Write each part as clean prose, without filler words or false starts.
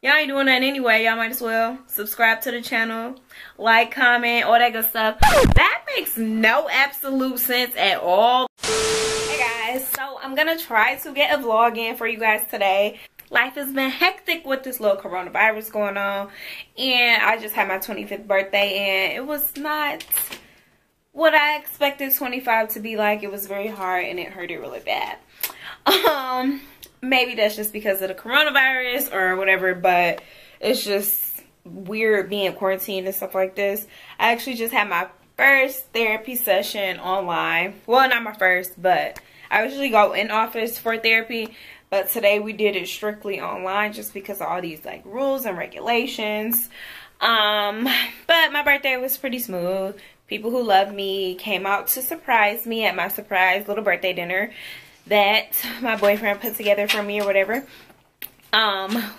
Y'all ain't doing that anyway. Y'all might as well subscribe to the channel, like, comment, all that good stuff. That makes no absolute sense at all. Hey guys, so I'm gonna try to get a vlog in for you guys today. Life has been hectic with this little coronavirus going on, and I just had my 25th birthday, and it was not what I expected 25 to be like. It was very hard, and it hurted really bad. Maybe that's just because of the coronavirus or whatever, but it's just weird being quarantined and stuff like this. I actually just had my first therapy session online. Well, not my first, but I usually go in office for therapy, but today we did it strictly online just because of all these like rules and regulations. But my birthday was pretty smooth. People who love me came out to surprise me at my surprise little birthday dinner that my boyfriend put together for me or whatever.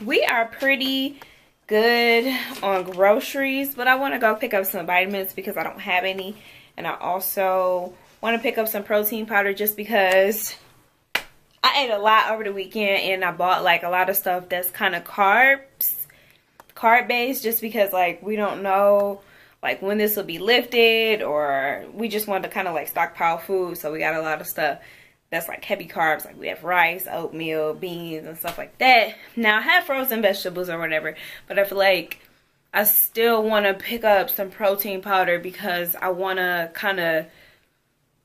We are pretty good on groceries, but I want to go pick up some vitamins because I don't have any, and I also want to pick up some protein powder just because I ate a lot over the weekend, and I bought like a lot of stuff that's kind of carb based just because like we don't know like when this will be lifted, or we just wanted to kind of like stockpile food, so we got a lot of stuff that's like heavy carbs. Like we have rice, oatmeal, beans, and stuff like that. Now I have frozen vegetables or whatever, but I feel like I still want to pick up some protein powder because I want to kind of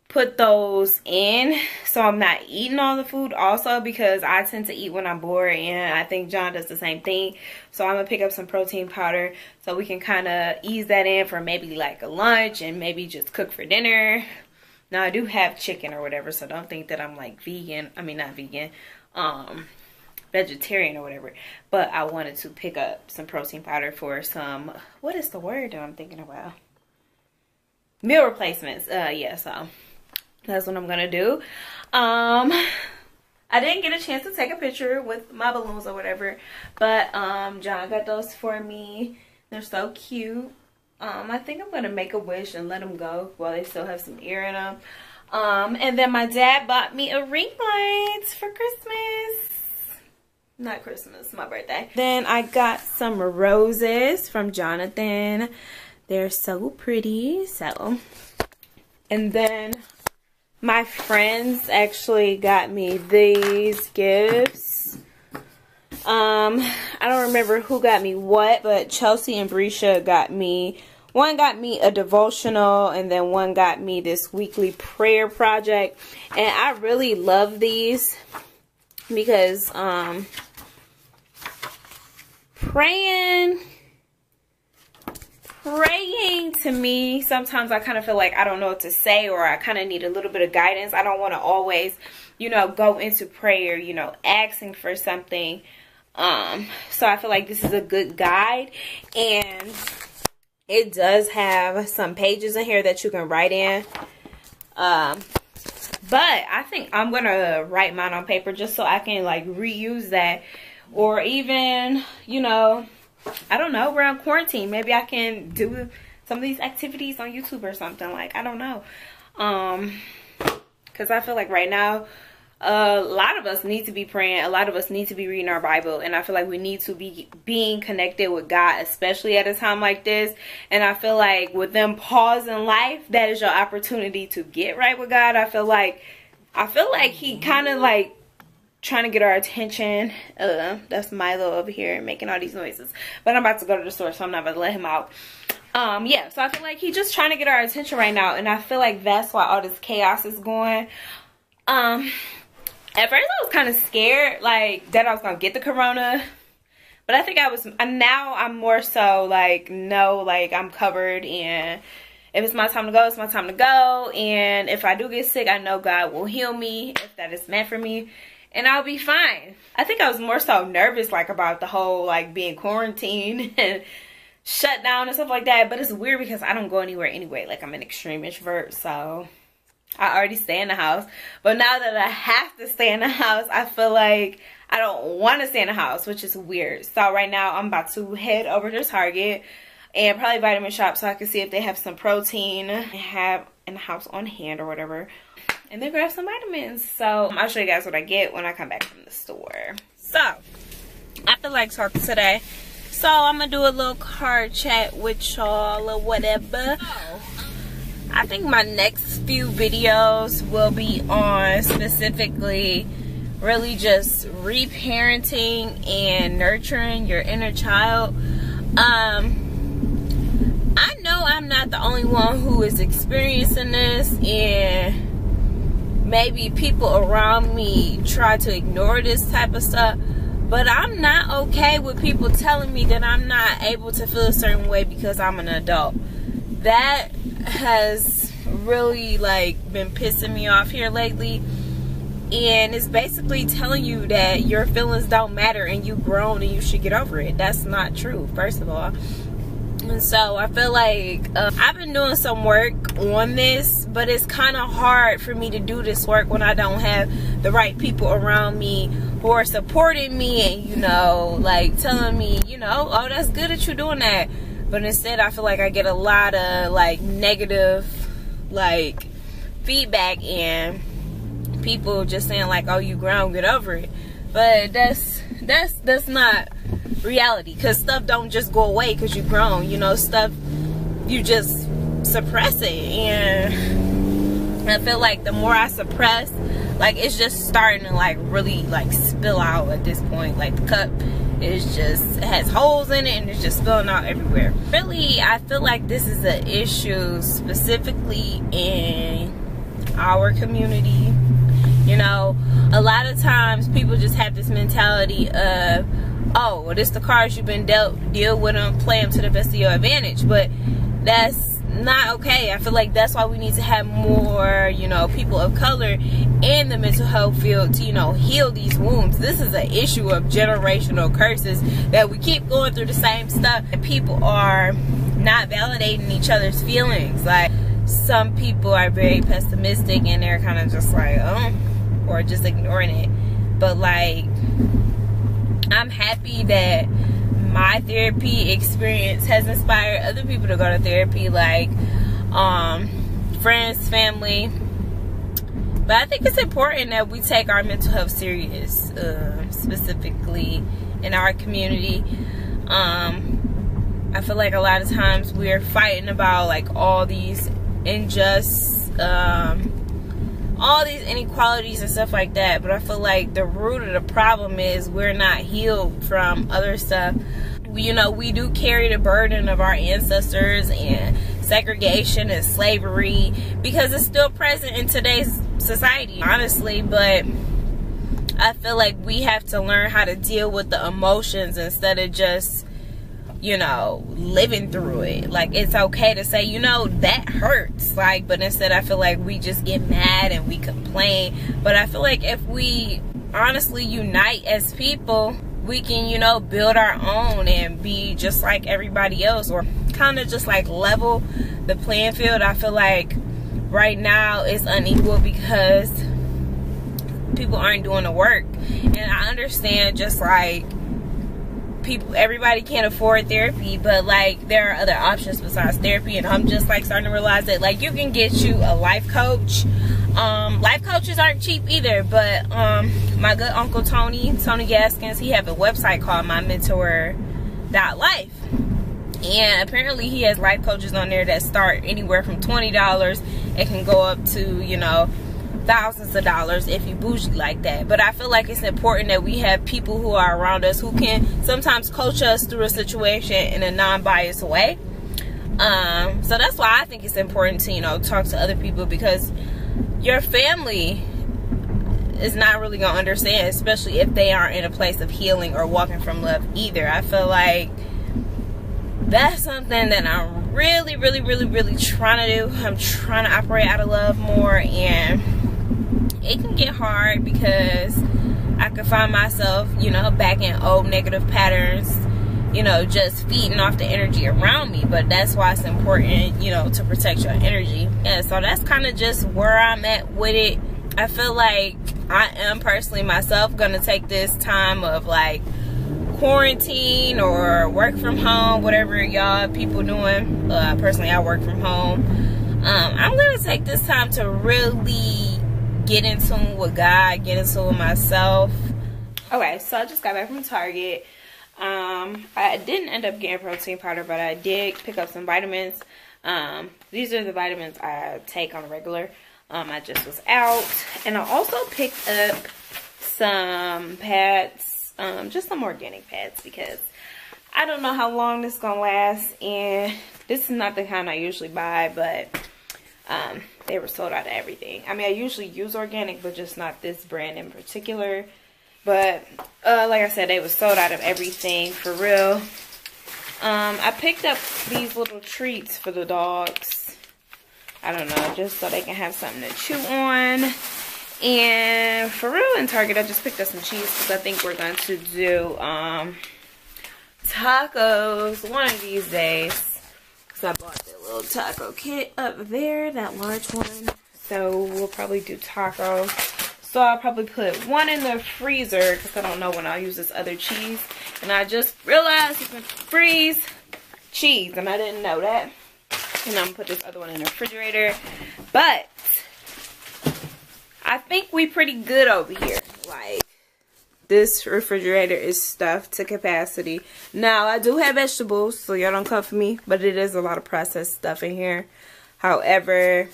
put those in so I'm not eating all the food also, because I tend to eat when I'm bored, and I think John does the same thing. So I'm gonna pick up some protein powder so we can kind of ease that in for maybe like a lunch and maybe just cook for dinner. Now, I do have chicken or whatever, so don't think that I'm like vegan. I mean, not vegan, vegetarian or whatever. But I wanted to pick up some protein powder for some, what is the word that I'm thinking about? Meal replacements. Yeah, so that's what I'm going to do. I didn't get a chance to take a picture with my balloons or whatever, but John got those for me. They're so cute. I think I'm going to make a wish and let them go while they still have some air in them. And then my dad bought me a ring light for Christmas. Not Christmas, my birthday. Then I got some roses from Jonathan. They're so pretty. So, and then my friends actually got me these gifts. I don't remember who got me what, but Chelsea and Brescia got me, one got me a devotional, and then one got me this weekly prayer project. And I really love these because praying to me, sometimes I kind of feel like I don't know what to say, or I kind of need a little bit of guidance. I don't want to always, you know, go into prayer, you know, asking for something. So I feel like this is a good guide, and it does have some pages in here that you can write in. But I think I'm gonna write mine on paper just so I can like reuse that, or even, you know, I don't know, we're on quarantine, maybe I can do some of these activities on YouTube or something, like I don't know. Because I feel like right now a lot of us need to be praying. A lot of us need to be reading our Bible. And I feel like we need to be being connected with God, especially at a time like this. And I feel like with them pause in life, that is your opportunity to get right with God. I feel like he kind of like trying to get our attention. That's Milo over here making all these noises. But I'm about to go to the store, so I'm not going to let him out. Yeah, so I feel like he's just trying to get our attention right now. And I feel like that's why all this chaos is going. At first I was kind of scared, like, that I was going to get the corona, but I think I was, now I'm more so, like, no, like, I'm covered, and if it's my time to go, it's my time to go, and if I do get sick, I know God will heal me, if that is meant for me, and I'll be fine. I think I was more so nervous, like, about the whole, like, being quarantined and shut down and stuff like that, but it's weird because I don't go anywhere anyway, like, I'm an extreme introvert, so I already stay in the house. But now that I have to stay in the house, I feel like I don't want to stay in the house, which is weird. So right now I'm about to head over to Target and probably Vitamin Shop so I can see if they have some protein and have in the house on hand or whatever, and then grab some vitamins. So I'll show you guys what I get when I come back from the store. So I feel like talking today, so I'm gonna do a little card chat with y'all or whatever. I think my next few videos will be on specifically really just reparenting and nurturing your inner child. I know I'm not the only one who is experiencing this, and maybe people around me try to ignore this type of stuff, but I'm not okay with people telling me that I'm not able to feel a certain way because I'm an adult. That has really like been pissing me off here lately, and it's basically telling you that your feelings don't matter and you grown and you should get over it. That's not true, first of all. And so I feel like I've been doing some work on this, but it's kind of hard for me to do this work when I don't have the right people around me who are supporting me and, you know, like telling me, you know, oh, that's good that you're doing that. But instead I feel like I get a lot of like negative like feedback and people just saying like, oh, you grown, get over it. But that's not reality, because stuff don't just go away because you grown. You know, stuff you just suppress it, and I feel like the more I suppress, like it's just starting to like really like spill out at this point. Like the cup is just, it has holes in it and it's just spilling out everywhere. Really, I feel like this is an issue specifically in our community. You know, a lot of times people just have this mentality of, oh, well, this the cards you've been dealt, deal with them, play them to the best of your advantage. But that's not okay. I feel like that's why we need to have more, you know, people of color in the mental health field to, you know, heal these wounds. This is an issue of generational curses, that we keep going through the same stuff and people are not validating each other's feelings. Like, some people are very pessimistic and they're kind of just like, oh, or just ignoring it. But like, I'm happy that my therapy experience has inspired other people to go to therapy, like friends, family. But I think it's important that we take our mental health serious, specifically in our community. I feel like a lot of times we're fighting about like all these unjust, all these inequalities and stuff like that, but I feel like the root of the problem is we're not healed from other stuff. You know, we do carry the burden of our ancestors and segregation and slavery, because it's still present in today's society, honestly. But I feel like we have to learn how to deal with the emotions instead of just, you know, living through it. Like, it's okay to say, you know, that hurts, like, but instead I feel like we just get mad and we complain. But I feel like if we honestly unite as people, we can, you know, build our own and be just like everybody else, or kind of just like level the playing field. I feel like right now it's unequal because people aren't doing the work. And I understand just like people, everybody can't afford therapy, but like there are other options besides therapy. And I'm just like starting to realize that like you can get you a life coach. Life coaches aren't cheap either, but my good uncle Tony Gaskins, he have a website called mymentor Life, and apparently he has life coaches on there that start anywhere from $20. It can go up to, you know, thousands of dollars if you bougie like that. But I feel like it's important that we have people who are around us who can sometimes coach us through a situation in a non-biased way. So that's why I think it's important to, you know, talk to other people, because your family is not really gonna understand, especially if they aren't in a place of healing or walking from love either. I feel like that's something that I'm really trying to do. I'm trying to operate out of love more, and it can get hard because I could find myself, you know, back in old negative patterns, you know, just feeding off the energy around me. But that's why it's important, you know, to protect your energy. Yeah, so that's kind of just where I'm at with it. I feel like I am personally myself gonna take this time of like quarantine or work from home, whatever y'all people doing. Personally, I work from home. I'm gonna take this time to really get in tune with God, get in tune with myself, Okay, so I just got back from Target. I didn't end up getting protein powder, but I did pick up some vitamins. These are the vitamins I take on a regular. I just was out, and I also picked up some pads, just some organic pads, because I don't know how long this is gonna last, and this is not the kind I usually buy, but they were sold out of everything. I mean, I usually use organic, but just not this brand in particular. But like I said, they were sold out of everything for real. I picked up these little treats for the dogs. I don't know, just so they can have something to chew on. And for real, in Target, I just picked up some cheese because I think we're going to do tacos one of these days. Because I bought that little taco kit up there, that large one. So we'll probably do tacos. So I'll probably put one in the freezer because I don't know when I'll use this other cheese. And I just realized you can freeze cheese, and I didn't know that. And I'm going to put this other one in the refrigerator. But I think we pretty good over here. Like, this refrigerator is stuffed to capacity. Now, I do have vegetables, so y'all don't come for me. But it is a lot of processed stuff in here. However,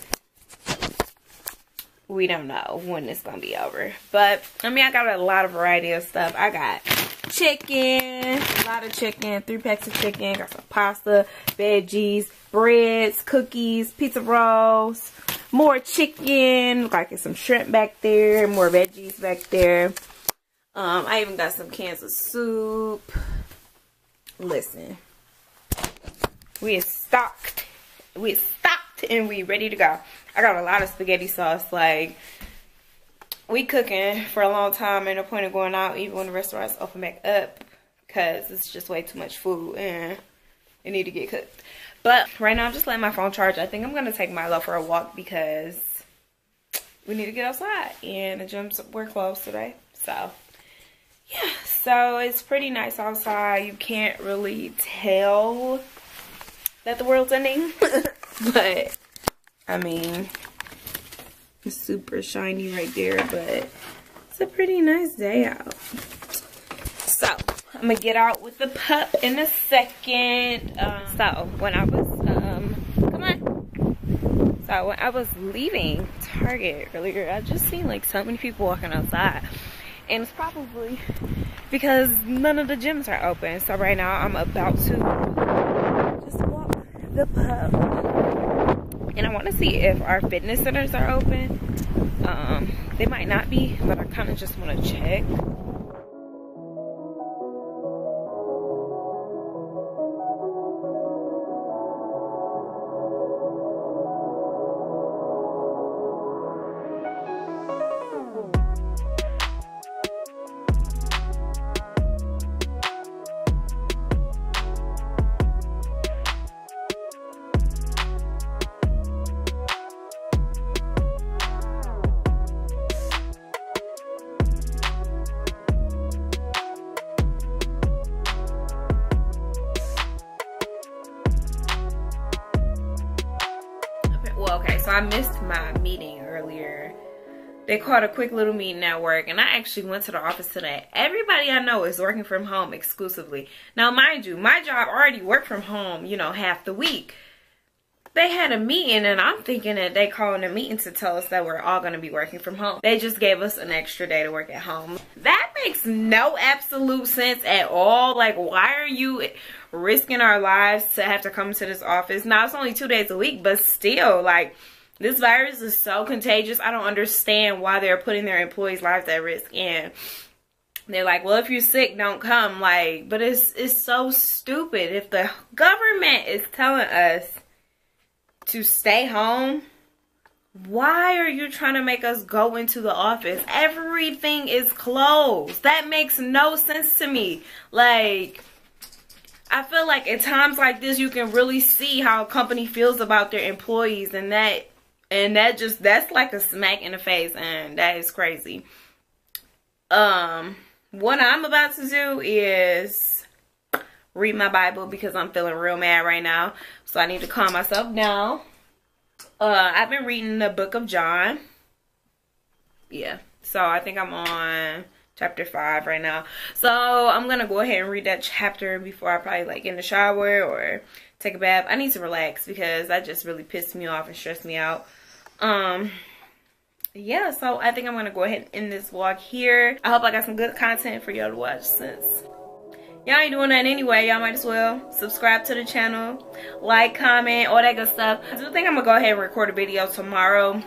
we don't know when it's gonna be over. But I mean, I got a lot of variety of stuff. I got chicken, a lot of chicken, 3 packs of chicken, got some pasta, veggies, breads, cookies, pizza rolls, more chicken, look like it's some shrimp back there, more veggies back there. I even got some cans of soup. Listen, we is stocked. We is stocked and we ready to go. I got a lot of spaghetti sauce. Like, we cooking for a long time and no point of going out even when the restaurants open back up, because it's just way too much food and it need to get cooked. But right now I'm just letting my phone charge. I think I'm going to take Milo for a walk because we need to get outside and the gyms were closed today. So yeah, so it's pretty nice outside. You can't really tell that the world's ending, but I mean, it's super shiny right there, but it's a pretty nice day out. So, I'm going to get out with the pup in a second. So, when I was leaving Target earlier, I just seen, like, so many people walking outside. And it's probably because none of the gyms are open. So, right now, I'm about to just walk the pup. And I want to see if our fitness centers are open. They might not be, but I kind of just want to check. So I missed my meeting earlier. They called a quick little meeting at work, and I actually went to the office today. Everybody I know is working from home exclusively. Now, mind you, my job already worked from home, you know, half the week. They had a meeting, and I'm thinking that they calling a meeting to tell us that we're all going to be working from home. They just gave us an extra day to work at home. That makes no absolute sense at all. Like, why are you risking our lives to have to come to this office? Now, it's only 2 days a week, but still, like, this virus is so contagious. I don't understand why they're putting their employees' lives at risk. And they're like, well, if you're sick, don't come. Like, but it's so stupid. If the government is telling us to stay home, why are you trying to make us go into the office? Everything is closed. That makes no sense to me. Like, I feel like at times like this, you can really see how a company feels about their employees, and that's like a smack in the face, and that is crazy. What I'm about to do is read my Bible because I'm feeling real mad right now, so I need to calm myself down. I've been reading the book of John. Yeah, so I think I'm on chapter 5 right now. So I'm gonna go ahead and read that chapter before I probably like in the shower or take a bath. I need to relax because that just really pissed me off and stressed me out. Yeah, so I think I'm gonna go ahead and end this vlog here. I hope I got some good content for y'all to watch, since y'all ain't doing that anyway. Y'all might as well subscribe to the channel, like, comment, all that good stuff. I do think I'm gonna go ahead and record a video tomorrow,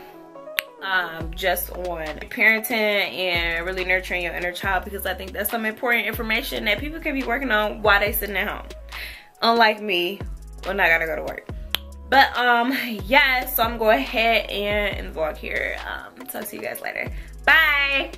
just on parenting and really nurturing your inner child, because I think that's some important information that people can be working on while they sitting at home, unlike me when I gotta go to work. But yeah, so I'm going ahead and end the vlog here. Talk to you guys later. Bye.